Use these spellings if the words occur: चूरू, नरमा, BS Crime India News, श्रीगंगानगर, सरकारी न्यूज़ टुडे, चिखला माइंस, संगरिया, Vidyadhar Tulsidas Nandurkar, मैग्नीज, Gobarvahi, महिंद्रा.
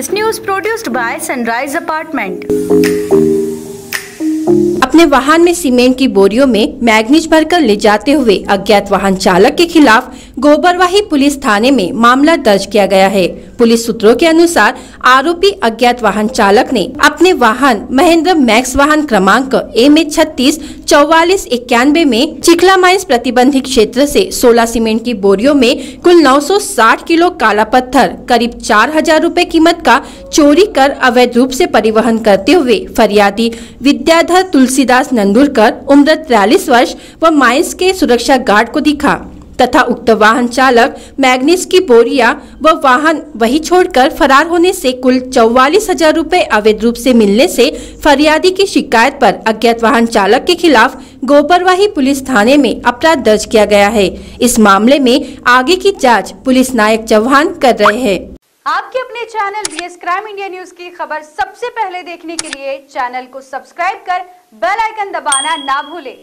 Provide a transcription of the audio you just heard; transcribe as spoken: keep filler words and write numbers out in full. This news produced by Sunrise apartment. अपने वाहन में सीमेंट की बोरियों में मैग्नीज भरकर ले जाते हुए अज्ञात वाहन चालक के खिलाफ गोबरवाही पुलिस थाने में मामला दर्ज किया गया है। पुलिस सूत्रों के अनुसार आरोपी अज्ञात वाहन चालक ने अपने वाहन महिंद्रा मैक्स वाहन क्रमांक एम ए छत्तीस चौवालीस इक्यानवे में चिखला माइंस प्रतिबंधित क्षेत्र से सोलह सीमेंट की बोरियों में कुल नौ सौ साठ किलो काला पत्थर करीब चार हजार रूपए कीमत का चोरी कर अवैध रूप से परिवहन करते हुए फरियादी विद्याधर तुलसीदास नंदुरकर उम्र तिरालीस वर्ष व माइंस के सुरक्षा गार्ड को दिखा तथा उक्त वाहन चालक मैग्नीज की बोरिया व वाहन वही छोड़कर फरार होने से कुल चौवालीस हजार रूपए अवैध रूप से मिलने से फरियादी की शिकायत पर अज्ञात वाहन चालक के खिलाफ गोबरवाही पुलिस थाने में अपराध दर्ज किया गया है। इस मामले में आगे की जांच पुलिस नायक चौहान कर रहे हैं। आपके अपने channel BS crime India news की खबर सबसे पहले देखने के लिए चैनल को सब्सक्राइब कर बेल आइकन दबाना ना भूले।